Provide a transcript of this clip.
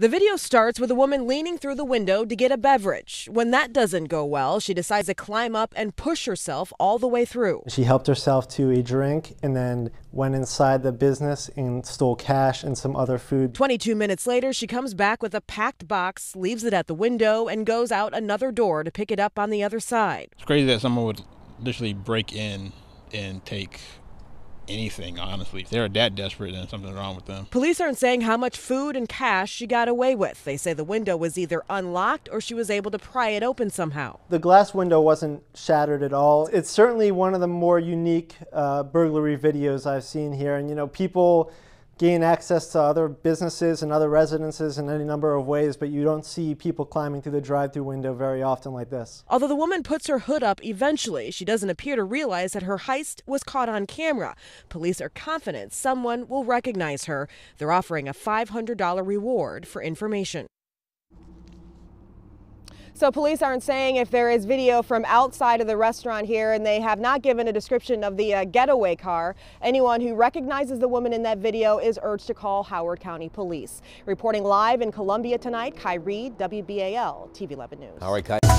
The video starts with a woman leaning through the window to get a beverage. When that doesn't go well, she decides to climb up and push herself all the way through. She helped herself to a drink and then went inside the business and stole cash and some other food. 22 minutes later, she comes back with a packed box, leaves it at the window, and goes out another door to pick it up on the other side. It's crazy that someone would literally break in and take anything, honestly. If they're that desperate, then something's wrong with them. Police aren't saying how much food and cash she got away with. They say the window was either unlocked or she was able to pry it open somehow. The glass window wasn't shattered at all. It's certainly one of the more unique burglary videos I've seen here. And, you know, people gain access to other businesses and other residences in any number of ways, but you don't see people climbing through the drive-through window very often like this. Although the woman puts her hood up eventually, she doesn't appear to realize that her heist was caught on camera. Police are confident someone will recognize her. They're offering a $500 reward for information. So police aren't saying if there is video from outside of the restaurant here, and they have not given a description of the getaway car. Anyone who recognizes the woman in that video is urged to call Howard County Police. Reporting live in Columbia tonight, Kyrie, WBAL-TV 11 News. All right, Kyrie.